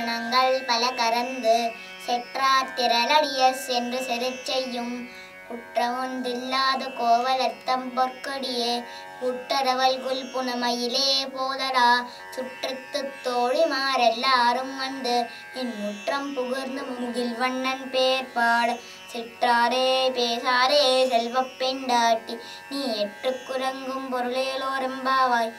கரணங்கள் பல கரந்து செற்றா திரளடிய சென்று செருச்செய்யும் குற்றமொன்றில்லாத கோவலர்த்தம் பொற்கொடியே புற்றரவல் புனமையிலே போதரா சுற்றத்து தோழிமாரெல்லாரும் வந்து என் முற்றம் புகர்ந்து முகில் வண்ணன் பேர் பாட சிற்றாரே பேசாரே செல்வப் பெண்டாட்டி நீ எற்று குரங்கும் பொருளேலோரம்பாவாய்.